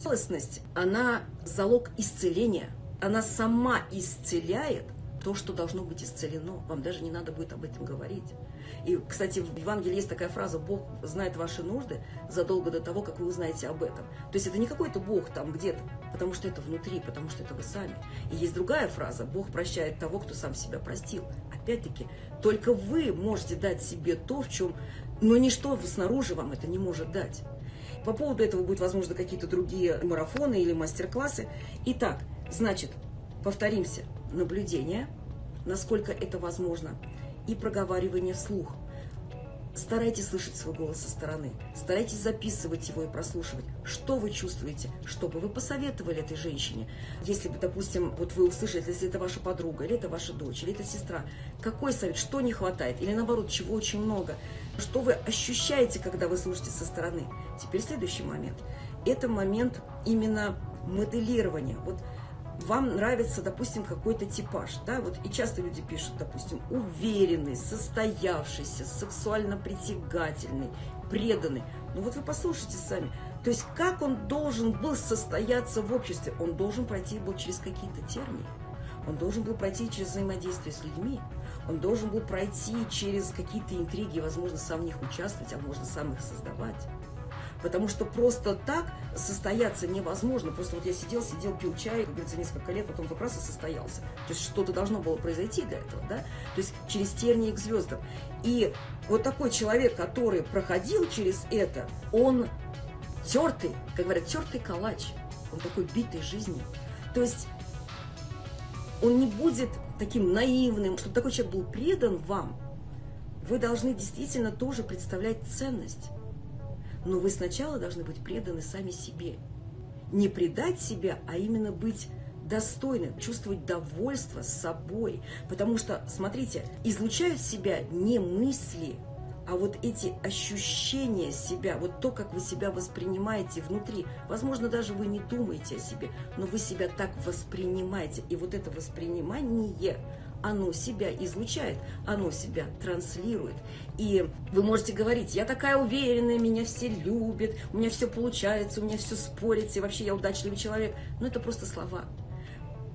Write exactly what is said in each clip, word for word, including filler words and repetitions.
Целостность, она залог исцеления. Она сама исцеляет то, что должно быть исцелено. Вам даже не надо будет об этом говорить. И, кстати, в Евангелии есть такая фраза: «Бог знает ваши нужды задолго до того, как вы узнаете об этом». То есть это не какой-то Бог там где-то, потому что это внутри, потому что это вы сами. И есть другая фраза: «Бог прощает того, кто сам себя простил». Опять-таки, только вы можете дать себе то, в чем, но ничто снаружи вам это не может дать. По поводу этого будут, возможно, какие-то другие марафоны или мастер-классы. Итак, значит, повторимся: наблюдение, насколько это возможно, и проговаривание вслух. Старайтесь слышать свой голос со стороны, старайтесь записывать его и прослушивать, что вы чувствуете, что бы вы посоветовали этой женщине. Если бы, допустим, вот вы услышали, если это ваша подруга, или это ваша дочь, или это сестра, какой совет, что не хватает, или наоборот, чего очень много, что вы ощущаете, когда вы слушаете со стороны. Теперь следующий момент. Это момент именно моделирования. Вот вам нравится, допустим, какой-то типаж, да, вот и часто люди пишут, допустим, уверенный, состоявшийся, сексуально притягательный, преданный. Ну вот вы послушайте сами. То есть как он должен был состояться в обществе? Он должен пройти был через какие-то тернии. Он должен был пройти через взаимодействие с людьми, он должен был пройти через какие-то интриги, возможно, сам в них участвовать, а можно сам их создавать. Потому что просто так состояться невозможно. Просто вот я сидел, сидел, пил чай, как говорится, несколько лет, потом как раз и состоялся. То есть что-то должно было произойти для этого, да? То есть через тернии к звездам. И вот такой человек, который проходил через это, он тертый, как говорят, тертый калач. Он такой битый жизнью. То есть он не будет таким наивным. Чтобы такой человек был предан вам, вы должны действительно тоже представлять ценность. Но вы сначала должны быть преданы сами себе. Не предать себя, а именно быть достойным, чувствовать довольство собой. Потому что, смотрите, излучают себя не мысли, а вот эти ощущения себя, вот то, как вы себя воспринимаете внутри. Возможно, даже вы не думаете о себе, но вы себя так воспринимаете. И вот это воспринимание, оно себя излучает, оно себя транслирует. И вы можете говорить: я такая уверенная, меня все любят, у меня все получается, у меня все спорится, и вообще я удачливый человек. Но это просто слова.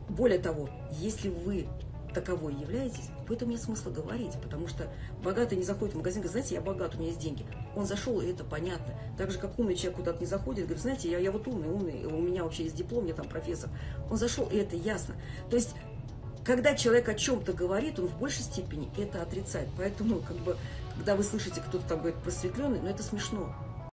Более того, если вы таковой являетесь, в этом нет смысла говорить, потому что богатый не заходит в магазин, говорит: знаете, я богат, у меня есть деньги. Он зашел, и это понятно. Так же, как умный человек куда-то не заходит, говорит: знаете, я, я вот умный, умный, у меня вообще есть диплом, я там профессор. Он зашел, и это ясно. То есть когда человек о чем-то говорит, он в большей степени это отрицает. Поэтому, как бы, когда вы слышите, кто-то там говорит просветленный, но это смешно.